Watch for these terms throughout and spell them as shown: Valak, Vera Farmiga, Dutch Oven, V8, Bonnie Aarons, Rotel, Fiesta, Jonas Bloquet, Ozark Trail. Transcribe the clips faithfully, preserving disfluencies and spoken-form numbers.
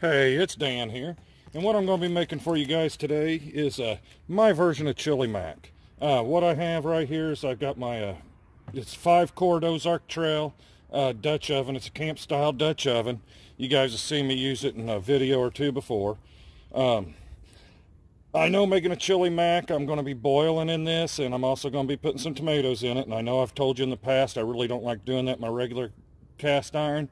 Hey, it's Dan here, and what I'm going to be making for you guys today is uh, my version of Chili Mac. Uh, what I have right here is I've got my, uh, it's five-quart Ozark Trail uh, Dutch oven. It's a camp-style Dutch oven. You guys have seen me use it in a video or two before. Um, I know making a Chili Mac, I'm going to be boiling in this, and I'm also going to be putting some tomatoes in it, and I know I've told you in the past I really don't like doing that in my regular cast iron.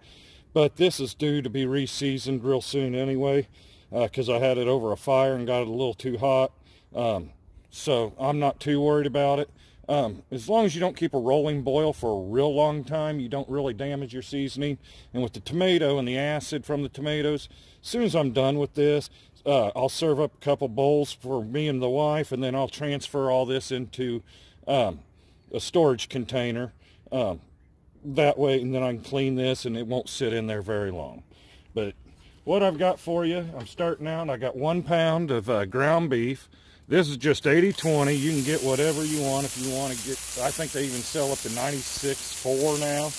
But this is due to be re-seasoned real soon anyway, because uh, I had it over a fire and got it a little too hot. Um, so I'm not too worried about it. Um, as long as you don't keep a rolling boil for a real long time, you don't really damage your seasoning. And with the tomato and the acid from the tomatoes, as soon as I'm done with this, uh, I'll serve up a couple bowls for me and the wife, and then I'll transfer all this into um, a storage container. Um, that way, and then I can clean this and it won't sit in there very long. But what I've got for you, I'm starting out, I got one pound of uh, ground beef. This is just eighty twenty. You can get whatever you want. If you want to get, I think they even sell up to ninety-six point four now.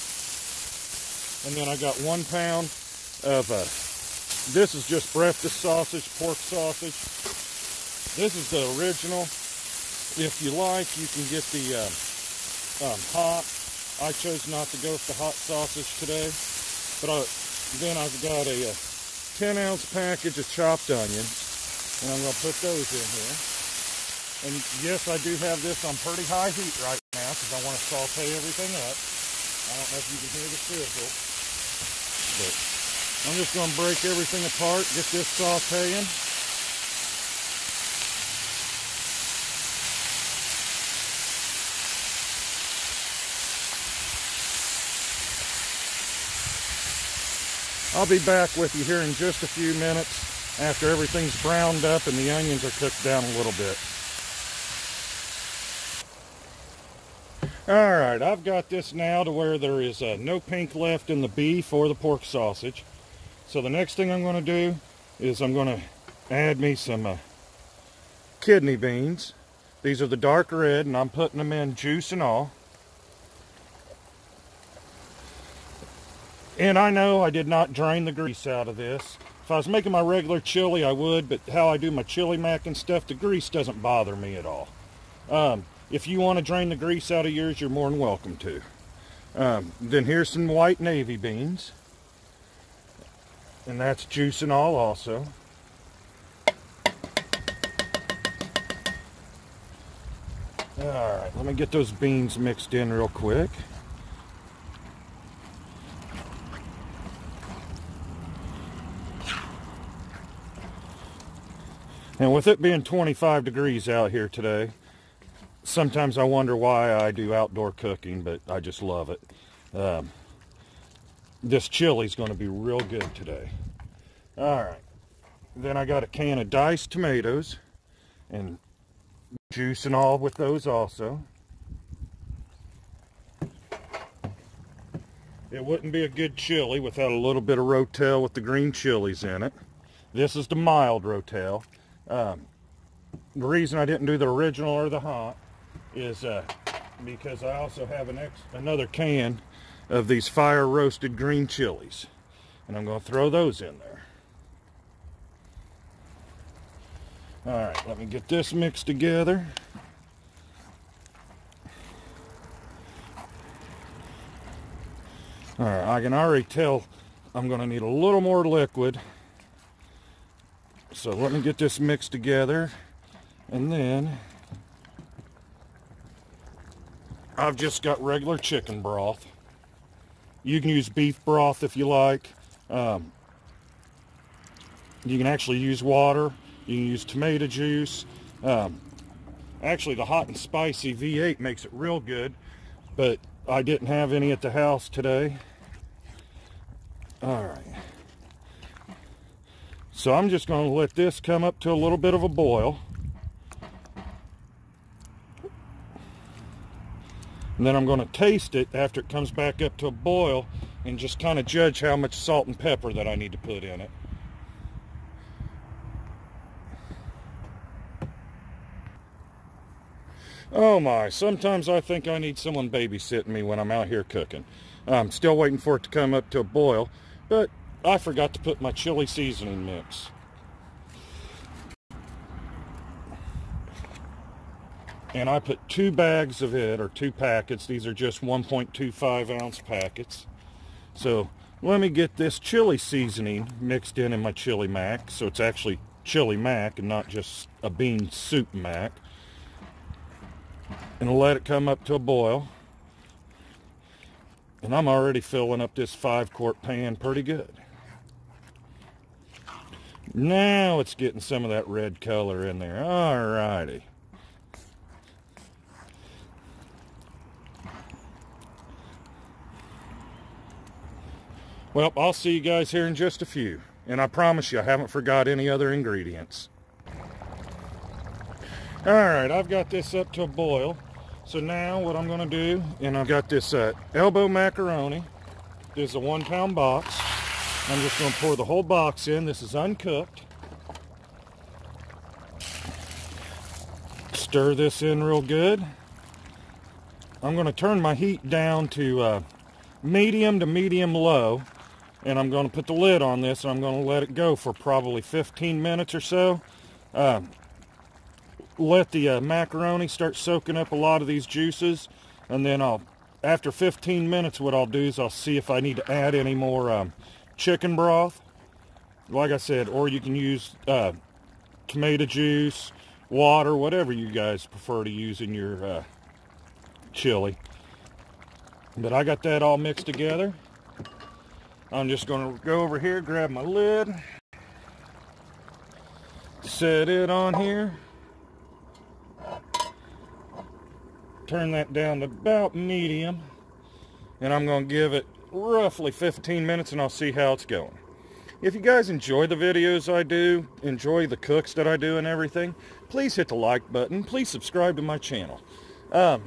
And then I got one pound of uh, this is just breakfast sausage, pork sausage. This is the original. If you like, you can get the uh, um, hot. I chose not to go with the hot sausage today, but I, then I've got a ten ounce package of chopped onions, and I'm going to put those in here. And yes, I do have this on pretty high heat right now because I want to saute everything up. I don't know if you can hear the sizzle, but I'm just going to break everything apart, get this sauteing. I'll be back with you here in just a few minutes after everything's browned up and the onions are cooked down a little bit. All right, I've got this now to where there is uh, no pink left in the beef or the pork sausage. So the next thing I'm going to do is I'm going to add me some uh, kidney beans. These are the dark red, and I'm putting them in juice and all. And I know I did not drain the grease out of this. If I was making my regular chili, I would, but how I do my Chili Mac and stuff, the grease doesn't bother me at all. Um, if you want to drain the grease out of yours, you're more than welcome to. Um, then here's some white navy beans. And that's juice and all also. All right, let me get those beans mixed in real quick. And with it being twenty-five degrees out here today, sometimes I wonder why I do outdoor cooking, but I just love it. Um, this chili's going to be real good today. All right. Then I got a can of diced tomatoes and juice and all with those also. It wouldn't be a good chili without a little bit of Rotel with the green chilies in it. This is the mild Rotel. Um, the reason I didn't do the original or the hot is uh, because I also have an ex another can of these fire roasted green chilies, and I'm going to throw those in there. All right, let me get this mixed together. All right, I can already tell I'm going to need a little more liquid. So let me get this mixed together, and then I've just got regular chicken broth. You can use beef broth if you like. Um, you can actually use water. You can use tomato juice. Um, actually, the hot and spicy V eight makes it real good, but I didn't have any at the house today. All right. So I'm just going to let this come up to a little bit of a boil. And then I'm going to taste it after it comes back up to a boil and just kind of judge how much salt and pepper that I need to put in it. Oh my, sometimes I think I need someone babysitting me when I'm out here cooking. I'm still waiting for it to come up to a boil, but I forgot to put my chili seasoning mix. And I put two bags of it, or two packets. These are just one point two five ounce packets. So let me get this chili seasoning mixed in in my chili mac. So it's actually chili mac and not just a bean soup mac. And let it come up to a boil. And I'm already filling up this five quart pan pretty good. Now it's getting some of that red color in there. Alrighty. Well, I'll see you guys here in just a few. And I promise you, I haven't forgot any other ingredients. Alright, I've got this up to a boil. So now what I'm going to do, and I've got this uh, elbow macaroni. This is a one pound box. I'm just going to pour the whole box in. This is uncooked. Stir this in real good. I'm going to turn my heat down to uh, medium to medium low. And I'm going to put the lid on this, and I'm going to let it go for probably fifteen minutes or so. Uh, let the uh, macaroni start soaking up a lot of these juices, and then I'll, after fifteen minutes, what I'll do is I'll see if I need to add any more um, chicken broth. Like I said, or you can use uh, tomato juice, water, whatever you guys prefer to use in your uh, chili. But I got that all mixed together. I'm just going to go over here, grab my lid, set it on here, turn that down to about medium, and I'm going to give it roughly fifteen minutes and I'll see how it's going. If you guys enjoy the videos I do, enjoy the cooks that I do and everything, please hit the like button, please subscribe to my channel. Um,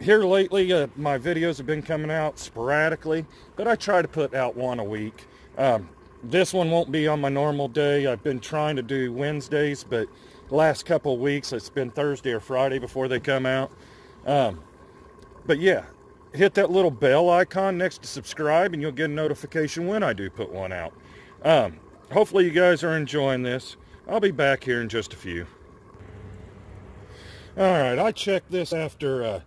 Here lately, uh, my videos have been coming out sporadically, but I try to put out one a week. Um, this one won't be on my normal day. I've been trying to do Wednesdays, but the last couple of weeks, it's been Thursday or Friday before they come out. Um, but yeah, hit that little bell icon next to subscribe, and you'll get a notification when I do put one out. Um, hopefully you guys are enjoying this. I'll be back here in just a few. All right, I checked this after... Uh,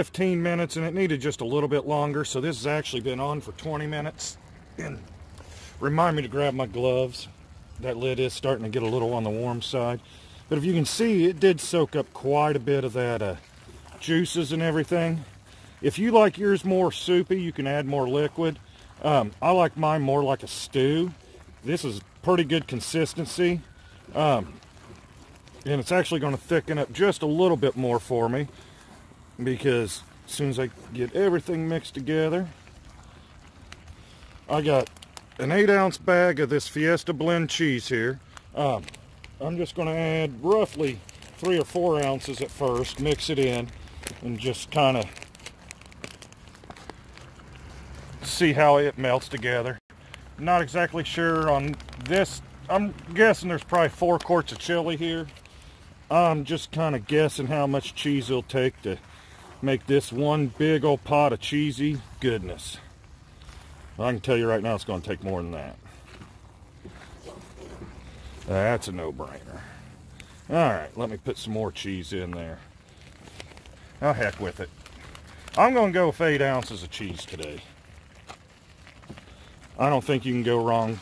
fifteen minutes, and it needed just a little bit longer, so this has actually been on for twenty minutes. And remind me to grab my gloves. That lid is starting to get a little on the warm side, but if you can see, it did soak up quite a bit of that uh, juices and everything. If you like yours more soupy, you can add more liquid. um, I like mine more like a stew. This is pretty good consistency, um, and it's actually going to thicken up just a little bit more for me, because as soon as I get everything mixed together, I got an eight ounce bag of this Fiesta blend cheese here. Um, I'm just going to add roughly three or four ounces at first, mix it in, and just kind of see how it melts together. Not exactly sure on this. I'm guessing there's probably four quarts of chili here. I'm just kind of guessing how much cheese it'll take to make this one big old pot of cheesy goodness. I can tell you right now, it's going to take more than that. That's a no-brainer. Alright, let me put some more cheese in there. Oh, heck with it. I'm going to go with eight ounces of cheese today. I don't think you can go wrong.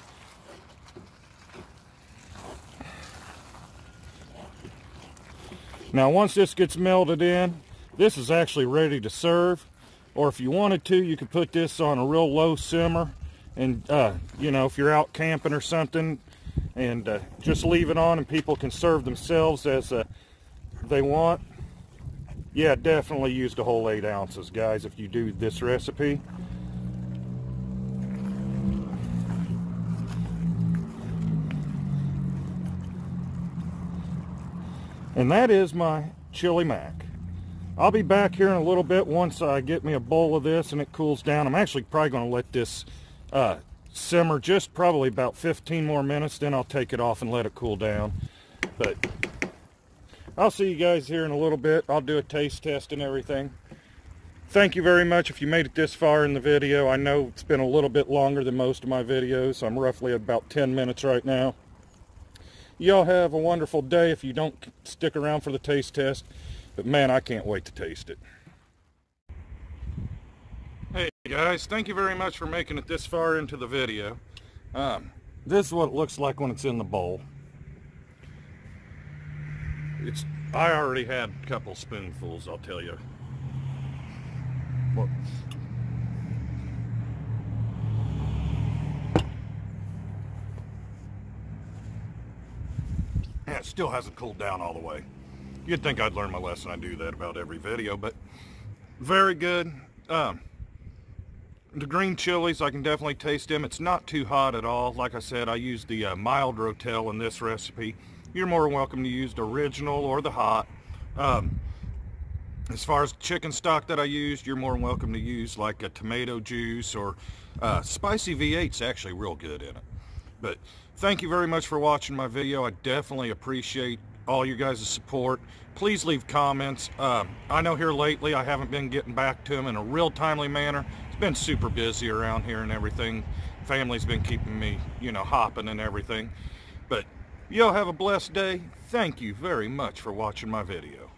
Now, once this gets melted in, this is actually ready to serve. Or if you wanted to, you could put this on a real low simmer, and uh, you know, if you're out camping or something, and uh, just leave it on, and people can serve themselves as uh, they want. Yeah, definitely use the whole eight ounces, guys, if you do this recipe. And that is my chili mac. I'll be back here in a little bit once I get me a bowl of this and it cools down. I'm actually probably going to let this uh, simmer just probably about fifteen more minutes. Then I'll take it off and let it cool down. But I'll see you guys here in a little bit. I'll do a taste test and everything. Thank you very much if you made it this far in the video. I know it's been a little bit longer than most of my videos. I'm roughly at about ten minutes right now. Y'all have a wonderful day if you don't stick around for the taste test. But man, I can't wait to taste it. Hey guys, thank you very much for making it this far into the video. Um, this is what it looks like when it's in the bowl. It's, I already had a couple spoonfuls, I'll tell you. What? Yeah, it still hasn't cooled down all the way. You'd think I'd learn my lesson. I do that about every video, but very good. Um, the green chilies, I can definitely taste them. It's not too hot at all. Like I said, I use the uh, mild Rotel in this recipe. You're more than welcome to use the original or the hot. Um, as far as chicken stock that I used, you're more than welcome to use like a tomato juice or uh, spicy V eight's actually real good in it. But thank you very much for watching my video. I definitely appreciate all you guys' support. Please leave comments. Um, I know here lately I haven't been getting back to them in a real timely manner. It's been super busy around here and everything. Family's been keeping me, you know, hopping and everything. But y'all have a blessed day. Thank you very much for watching my video.